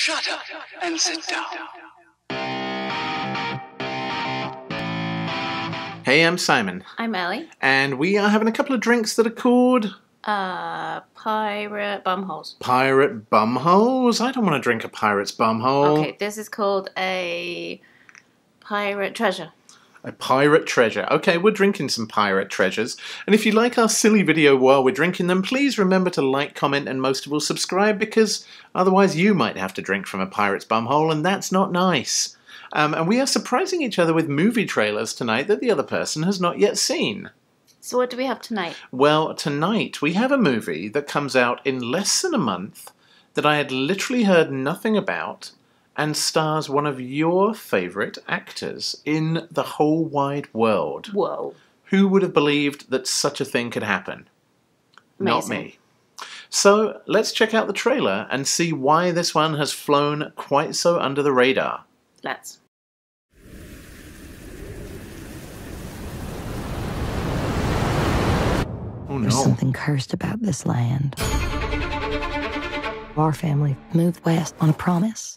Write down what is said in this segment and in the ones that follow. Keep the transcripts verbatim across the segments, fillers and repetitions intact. Shut up and sit down. Hey, I'm Simon. I'm Ellie. And we are having a couple of drinks that are called... Uh, Pirate Bumholes. Pirate Bumholes? I don't want to drink a Pirate's Bumhole. Okay, this is called a Pirate Treasure. A Pirate Treasure. Okay, we're drinking some Pirate Treasures. And if you like our silly video while we're drinking them, please remember to like, comment, and most of all subscribe, because otherwise you might have to drink from a pirate's bumhole, and that's not nice. Um, and we are surprising each other with movie trailers tonight that the other person has not yet seen. So what do we have tonight? Well, tonight we have a movie that comes out in less than a month that I had literally heard nothing about, and stars one of your favourite actors in the whole wide world. Whoa. Who would have believed that such a thing could happen? Amazing. Not me. So let's check out the trailer and see why this one has flown quite so under the radar. Let's. Oh no. There's something cursed about this land. Our family moved west on a promise.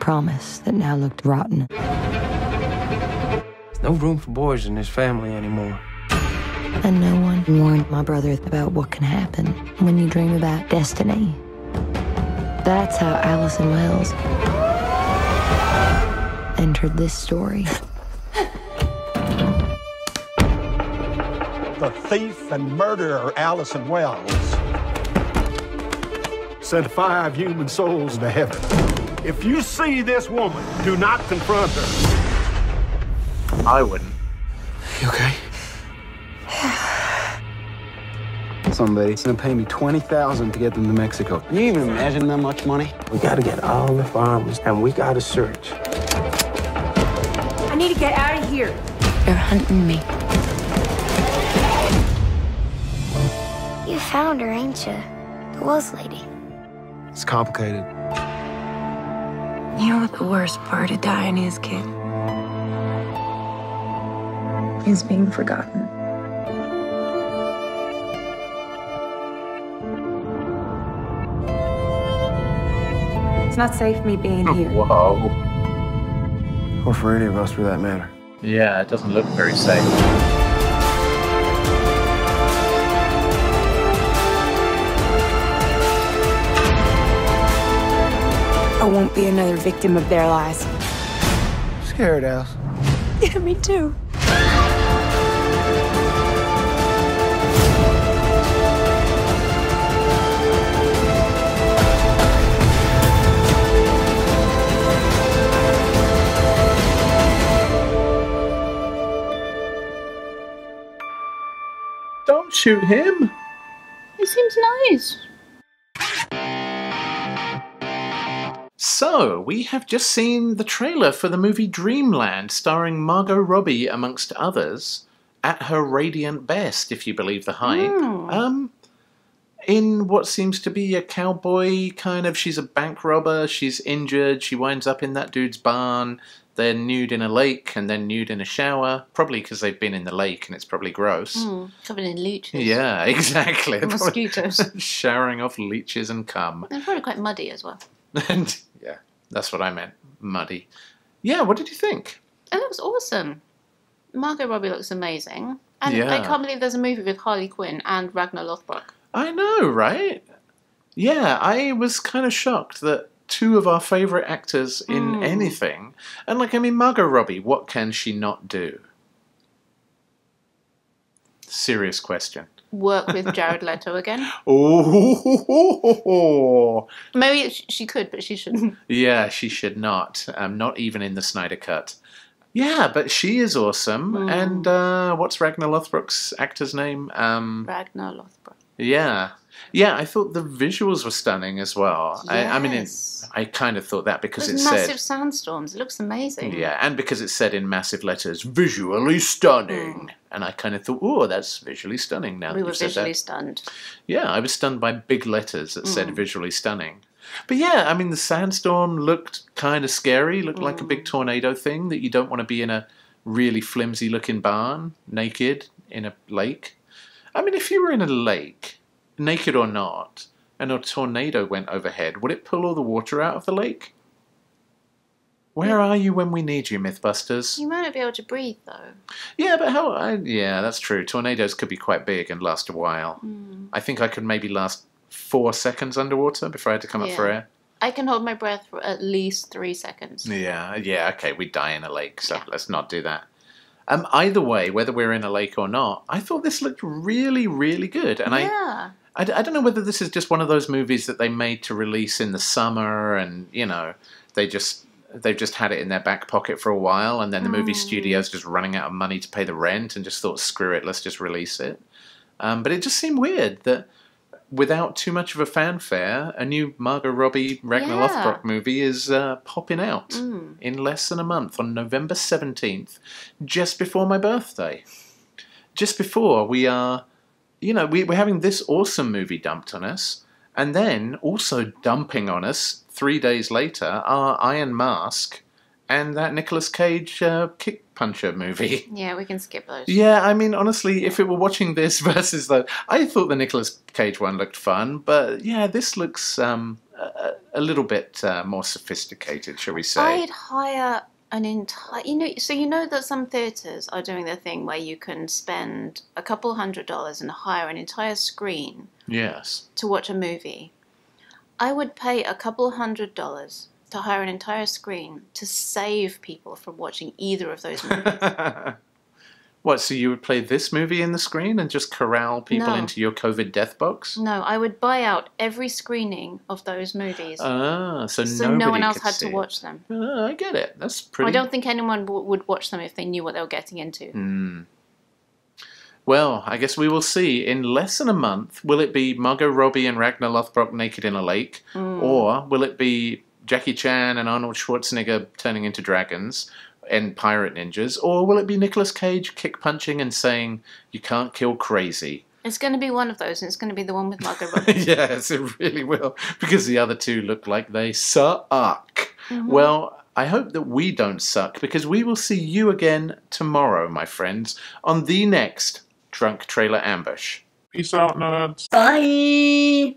Promise that now looked rotten. There's no room for boys in this family anymore. And no one warned my brother about what can happen when you dream about destiny. That's how Allison Wells entered this story. The thief and murderer Allison Wells sent five human souls to heaven. If you see this woman, do not confront her. I wouldn't. You okay? Somebody's gonna pay me twenty thousand dollars to get them to Mexico. Can you even imagine that much money? We gotta get all the farmers, and we gotta search. I need to get out of here. They're hunting me. You found her, ain't you? The Wells lady. It's complicated. You know what the worst part of dying is, kid? Is being forgotten. It's not safe me being here. Whoa. Or for any of us, for that matter. Yeah, it doesn't look very safe. I won't be another victim of their lies. Scared, Alice. Yeah, me too. Don't shoot him. He seems nice. So, we have just seen the trailer for the movie Dreamland, starring Margot Robbie, amongst others, at her radiant best, if you believe the hype, mm. um, in what seems to be a cowboy kind of... She's a bank robber, she's injured, she winds up in that dude's barn, they're nude in a lake, and then nude in a shower, probably because they've been in the lake and it's probably gross. Mm, covered in leeches. Yeah, exactly. Mosquitoes. Showering off leeches and cum. They're probably quite muddy as well. And yeah, that's what I meant. Muddy. Yeah, what did you think? It looks awesome. Margot Robbie looks amazing. And yeah. I can't believe there's a movie with Harley Quinn and Ragnar Lothbrok. I know, right? Yeah, I was kind of shocked that two of our favourite actors in mm. anything. And like, I mean, Margot Robbie, what can she not do? Serious question. Work with Jared Leto again. Oh, maybe she could, but she shouldn't. Yeah, she should not. Um, not even in the Snyder Cut. Yeah, but she is awesome. Mm. And uh, what's Ragnar Lothbrok's actor's name? Um, Ragnar Lothbrok. Yeah, yeah. I thought the visuals were stunning as well. Yes. I, I mean, it, I kind of thought that because it's massive said, sandstorms. It looks amazing. Yeah, and because it said in massive letters, visually stunning. Mm. And I kind of thought, oh, that's visually stunning now. We that were visually that. stunned. Yeah, I was stunned by big letters that mm. said visually stunning. But yeah, I mean, the sandstorm looked kind of scary, looked mm. like a big tornado thing that you don't want to be in a really flimsy looking barn, naked, in a lake. I mean, if you were in a lake, naked or not, and a tornado went overhead, would it pull all the water out of the lake? Where are you when we need you, MythBusters? You might not be able to breathe, though. Yeah, but how... I, yeah, that's true. Tornadoes could be quite big and last a while. Mm. I think I could maybe last four seconds underwater before I had to come yeah. up for air. I can hold my breath for at least three seconds. Yeah, yeah, okay, we die in a lake, so yeah. let's not do that. Um, either way, whether we're in a lake or not, I thought this looked really, really good. And yeah. I, I, I don't know whether this is just one of those movies that they made to release in the summer and, you know, they just... They've just had it in their back pocket for a while, and then the movie mm. studio's just running out of money to pay the rent and just thought, screw it, let's just release it. Um, but it just seemed weird that without too much of a fanfare, a new Margot Robbie, Ragnar yeah. Lothbrok movie is uh, popping out mm. in less than a month on November seventeenth, just before my birthday. Just before we are, you know, we, we're having this awesome movie dumped on us, and then also dumping on us three days later, our Iron Mask and that Nicolas Cage uh, kick puncher movie. Yeah, we can skip those. Yeah, I mean, honestly, if it were watching this versus the... I thought the Nicolas Cage one looked fun, but yeah, this looks um, a, a little bit uh, more sophisticated, shall we say. I'd hire an entire... You know, so you know that some theatres are doing their thing where you can spend a couple hundred dollars and hire an entire screen yes. to watch a movie. I would pay a couple hundred dollars to hire an entire screen to save people from watching either of those movies. What, so you would play this movie in the screen and just corral people no. into your COVID death box? No, I would buy out every screening of those movies. Ah, so, so no one else had to watch them. Uh, I get it. That's pretty... I don't think anyone w would watch them if they knew what they were getting into. Mm. Well, I guess we will see. In less than a month, will it be Margot Robbie and Ragnar Lothbrok naked in a lake? Mm. Or will it be Jackie Chan and Arnold Schwarzenegger turning into dragons and pirate ninjas? Or will it be Nicolas Cage kick-punching and saying, you can't kill crazy? It's going to be one of those, and it's going to be the one with Margot Robbie. Yes, it really will, because the other two look like they suck. Mm-hmm. Well... I hope that we don't suck, because we will see you again tomorrow, my friends, on the next Drunk Trailer Ambush. Peace out, nerds. Bye!